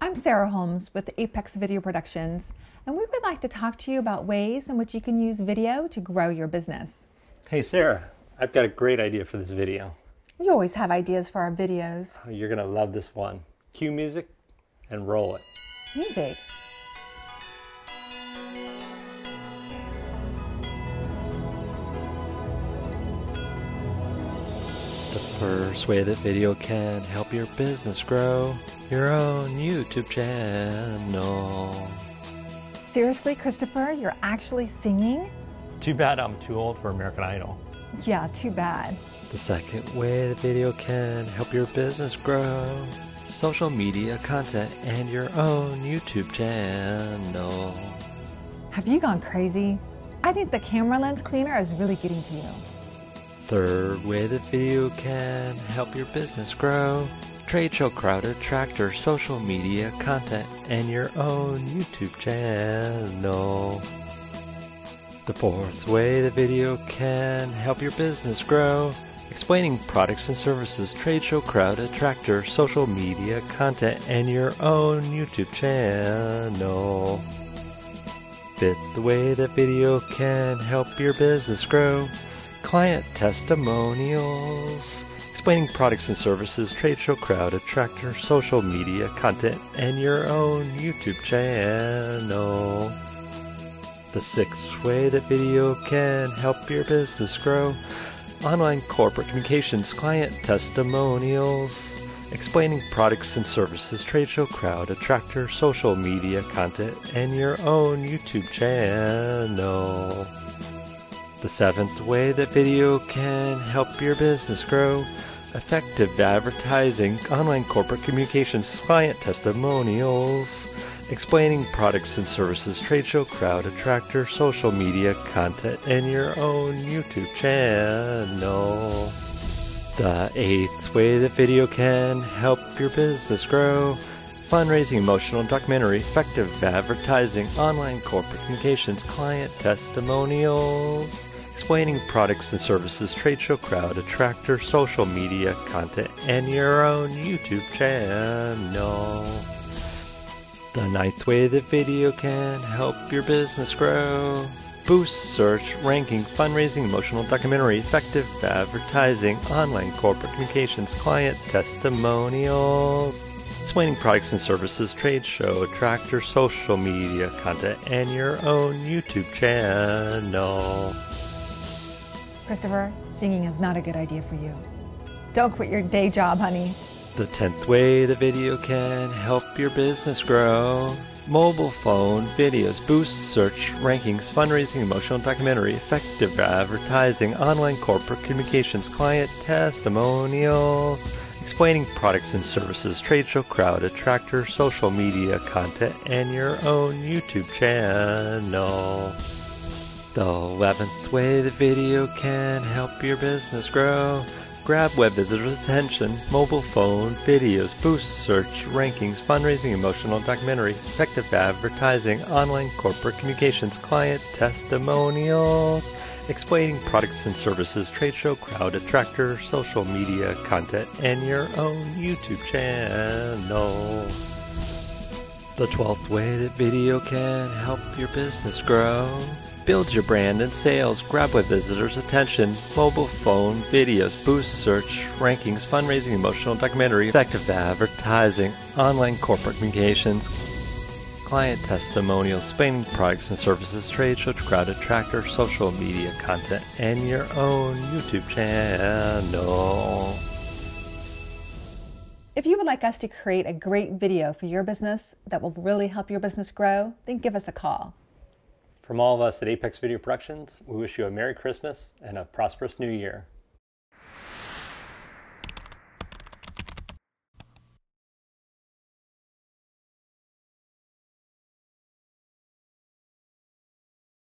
I'm Sarah Holmes with Apex Video Productions, and we would like to talk to you about ways in which you can use video to grow your business. Hey Sarah, I've got a great idea for this video. You always have ideas for our videos. Oh, you're gonna love this one. Cue music and roll it. Music? The first way that video can help your business grow, your own YouTube channel. Seriously, Christopher, you're actually singing? Too bad I'm too old for American Idol. Yeah, too bad. The second way that video can help your business grow, social media content and your own YouTube channel. Have you gone crazy? I think the camera lens cleaner is really getting to you. Third way that video can help your business grow, trade show crowd attractor, social media content, and your own YouTube channel. The fourth way the video can help your business grow, explaining products and services, trade show crowd attractor, social media content, and your own YouTube channel. Fifth, the way that video can help your business grow, client testimonials, explaining products and services, trade show crowd attractor, social media content, and your own YouTube channel. The sixth way that video can help your business grow, online corporate communications, client testimonials, explaining products and services, trade show crowd attractor, social media content, and your own YouTube channel. The seventh way that video can help your business grow, effective advertising, online corporate communications, client testimonials, explaining products and services, trade show crowd attractor, social media content, and your own YouTube channel. The eighth way that video can help your business grow, fundraising, emotional documentary, effective advertising, online corporate communications, client testimonials, explaining products and services, trade show crowd attractor, social media content, and your own YouTube channel. The ninth way that video can help your business grow, boost search, ranking, fundraising, emotional documentary, effective advertising, online corporate communications, client testimonials, explaining products and services, trade show attractor, social media content, and your own YouTube channel. Christopher, singing is not a good idea for you. Don't quit your day job, honey. The 10th way the video can help your business grow, mobile phone videos, boost search, rankings, fundraising, emotional documentary, effective advertising, online corporate communications, client testimonials, explaining products and services, trade show crowd attractor, social media content, and your own YouTube channel. The 11th way the video can help your business grow, grab web visitors' attention, mobile phone videos, boost search, rankings, fundraising, emotional documentary, effective advertising, online corporate communications, client testimonials, explaining products and services, trade show crowd attractor, social media content, and your own YouTube channel. The 12th way that video can help your business grow, build your brand and sales, grab web visitors' attention, mobile phone videos, boost search, rankings, fundraising, emotional documentary, effective advertising, online corporate communications, client testimonials, explaining products and services, trade show crowd attractor, social media content, and your own YouTube channel. If you would like us to create a great video for your business that will really help your business grow, then give us a call. From all of us at Apex Video Productions, we wish you a Merry Christmas and a prosperous New Year.